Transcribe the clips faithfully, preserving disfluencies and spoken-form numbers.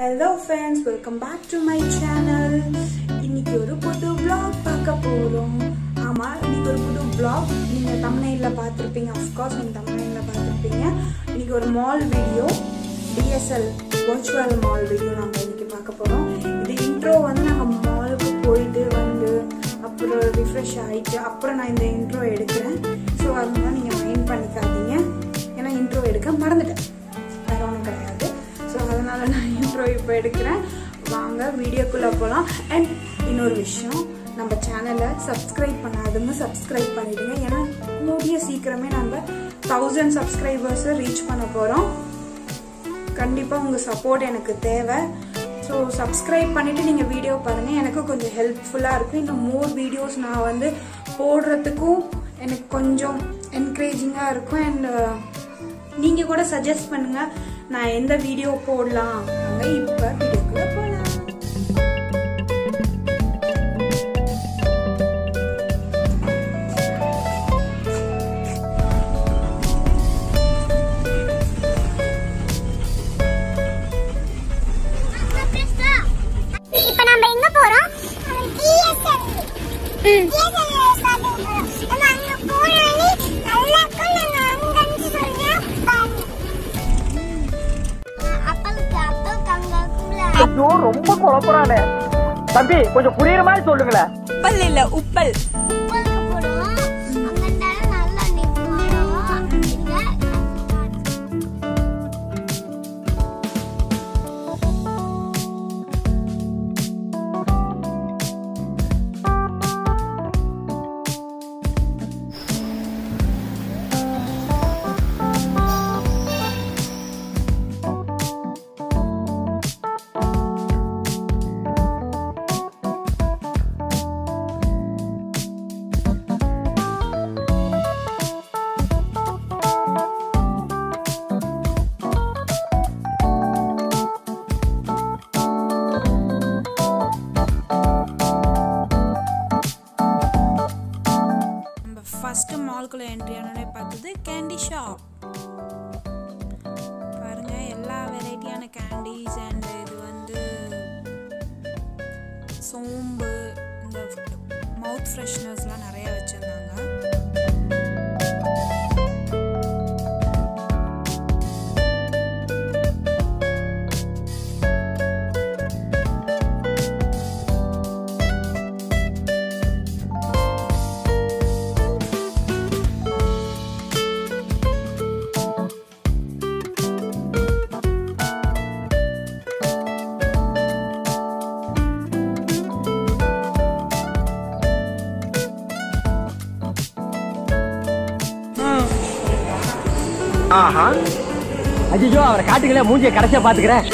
Hello friends, welcome back to my channel. இன்னைக்கு ஒரு புது vlog பார்க்க போறோம். ஆமா, இன்னைக்கு ஒரு புது vlog. நீங்க thumbnailல பார்த்திருப்பீங்க. Of course, நீங்க thumbnailல பார்த்திருப்பீங்க. இன்னைக்கு ஒரு mall video, D S L virtual mall video நாம இன்னைக்கு பார்க்க போறோம். இது intro வந்து நாம mallக்கு போயிடு வந்து அப்புறம் refresh ஆயிட்டு அப்புறம் நான் இந்த intro எடுக்கிறேன். சோ அதனால நீங்க mind பண்ணிக்காதீங்க. ஏன்னா intro எடுக்க மறந்துட்டேன். வேற ஒண்ணும் கிடையாது. சோ அதனால நான் இப்போ எடுக்கிறேன். வாங்க வீடியோக்குள்ள போலாம். அண்ட் இன்னொரு விஷயம், நம்ம சேனலை சப்ஸ்கிரைப் பண்ணாதவங்க சப்ஸ்கிரைப் பண்ணிடுங்க. ஏன்னா கூடிய சீக்கிரமே நம்ம தௌசண்ட் சப்ஸ்கிரைபர்ஸை ரீச் பண்ண போகிறோம். கண்டிப்பாக உங்கள் சப்போர்ட் எனக்கு தேவை. ஸோ சப்ஸ்கிரைப் பண்ணிவிட்டு நீங்கள் வீடியோ பாருங்கள், எனக்கு கொஞ்சம் ஹெல்ப்ஃபுல்லாக இருக்கும். இன்னும் மோர் வீடியோஸ் நான் வந்து போடுறதுக்கும் எனக்கு கொஞ்சம் என்கரேஜிங்காக இருக்கும். அண்ட் நீங்கள் கூட சஜஸ்ட் பண்ணுங்கள், நான் எந்த வீடியோ போடலாம். இப்ப வீடியோக்குள்ள போலாம். இப்ப நம்ம எங்க போறோம்? ரொம்ப குழப்பறானே தம்பி, கொஞ்சம் புரியுற மாதிரி சொல்லுங்களே. உப்பல் இல்ல உப்பல் மால்குள்ள என்ட்ரி ஆனோடனே பார்த்தது கேண்டி ஷாப். பாருங்க, எல்லா வெரைட்டியான கேண்டீஸ். அண்ட் இது வந்து சோம்பு, இந்த மவுத் ஃப்ரெஷ்னர்ஸ்லாம் நிறைய வச்சுருந்தாங்க. ஆஹா, அஜிஜோ அவரை காட்டுக்கல, மூஞ்சியை கடைசியா பாத்துக்கிறேன்.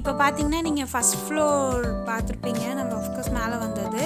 இப்போ பார்த்தீங்கன்னா நீங்கள் ஃபஸ்ட் ஃப்ளோர் பார்த்துருப்பீங்க. நம்ம ஆஃப்கோர்ஸ் மேலே வந்தது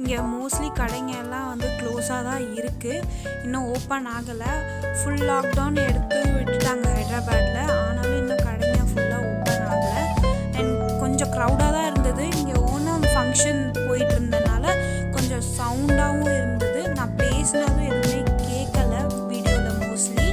இங்கே மோஸ்ட்லி கடைங்க எல்லாம் வந்து க்ளோஸாக தான் இருக்குது, இன்னும் ஓப்பன் ஆகலை. ஃபுல் லாக்டவுன் எடுத்து விட்டுட்டாங்க ஹைதராபாத்தில், ஆனாலும் இன்னும் கடைங்க ஃபுல்லாக ஓப்பன் ஆகலை. அண்ட் கொஞ்சம் க்ரௌடாக தான் இருந்தது. இங்கே ஓணம் ஃபங்க்ஷன் போயிட்டு இருந்தனால கொஞ்சம் சவுண்டாகவும் இருந்தது. நான் பேசினதும் எதுவுமே கேட்கலை வீடியோவில் மோஸ்ட்லி.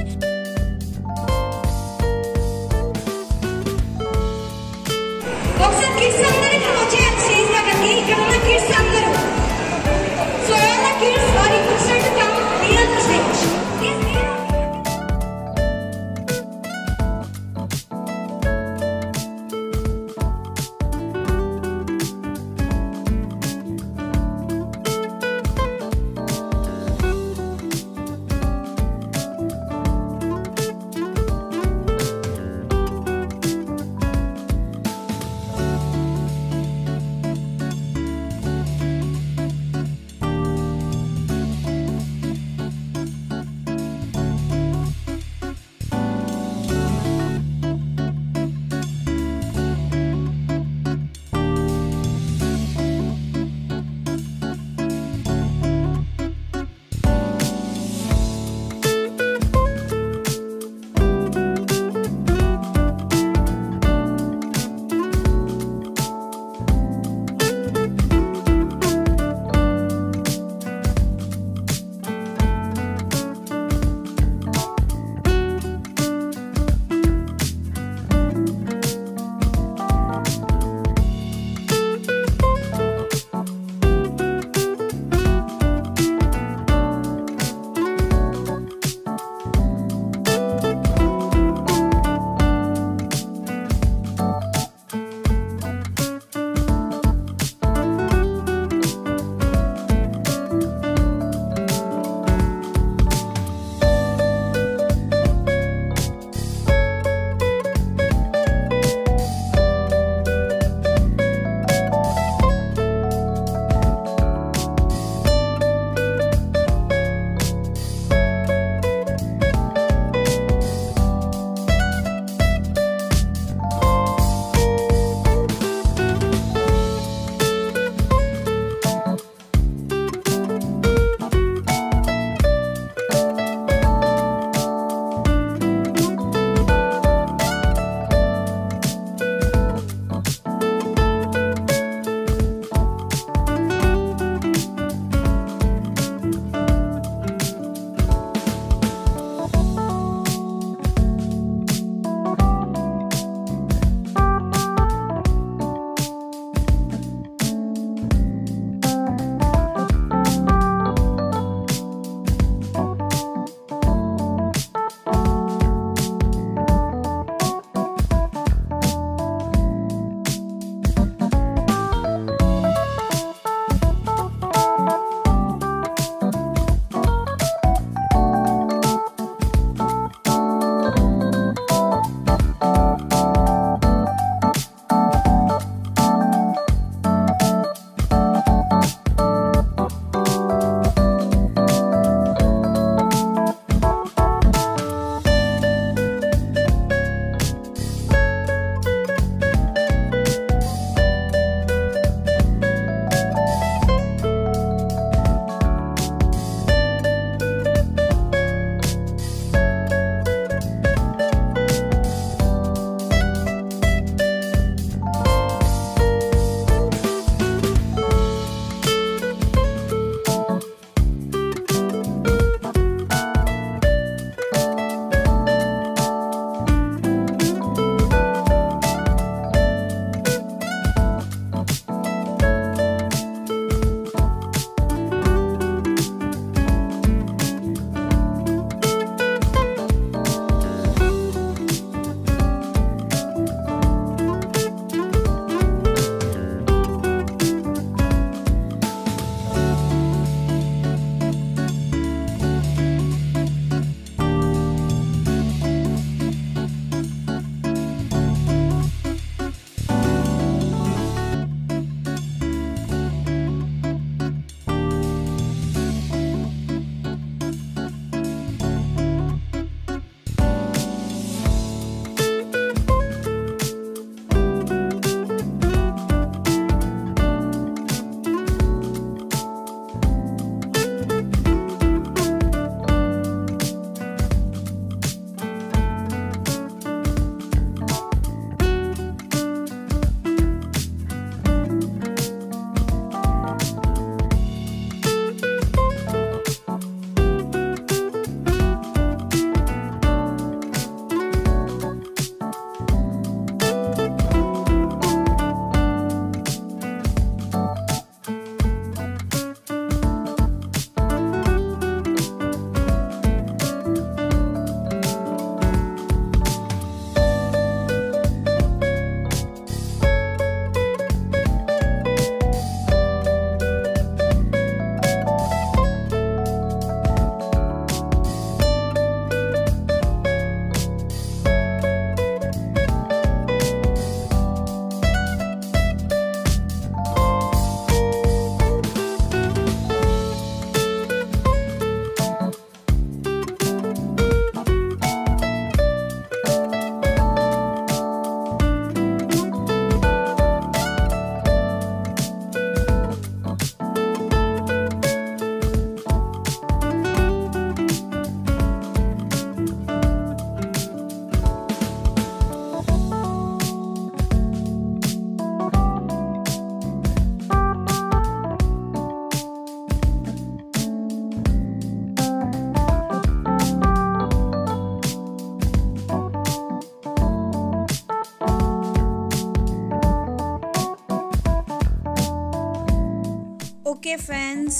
ஓகே ஃப்ரெண்ட்ஸ்,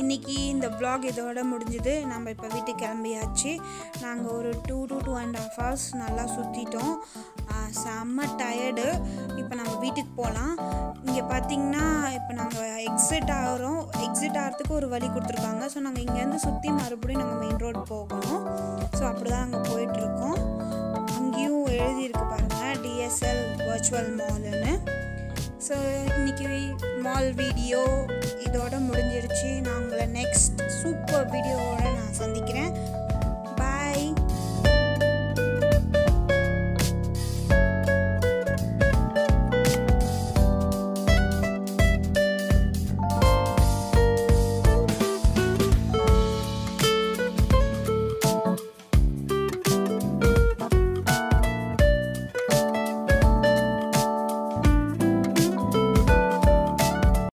இன்றைக்கி இந்த vlog இதோட முடிஞ்சுது. நம்ம இப்போ வீட்டுக்கு கிளம்பியாச்சு. நாங்கள் ஒரு two two two and half hours நல்லா சுற்றிட்டோம். செம்ம டயர்டு. இப்போ நம்ம வீட்டுக்கு போகலாம். இங்கே பார்த்திங்கன்னா இப்போ நாங்கள் எக்ஸிட் ஆகிறோம். எக்ஸிட் ஆகிறதுக்கு ஒரு வழி கொடுத்துருக்காங்க. ஸோ நாங்கள் இங்கேருந்து சுற்றி மறுபடியும் நாங்கள் மெயின் ரோடு போகணும். ஸோ அப்படி தான் நாங்கள் போயிட்டுருக்கோம். அங்கேயும் எழுதியிருக்கு பாருங்கள், டிஎஸ்எல் வர்ச்சுவல் மால்னு. ஸோ இன்றைக்கி மால் வீடியோ இதோட முடிஞ்சிருச்சு. நான் உங்களை நெக்ஸ்ட் சூப்பர் வீடியோவோடு நான் சந்திக்கிறேன்.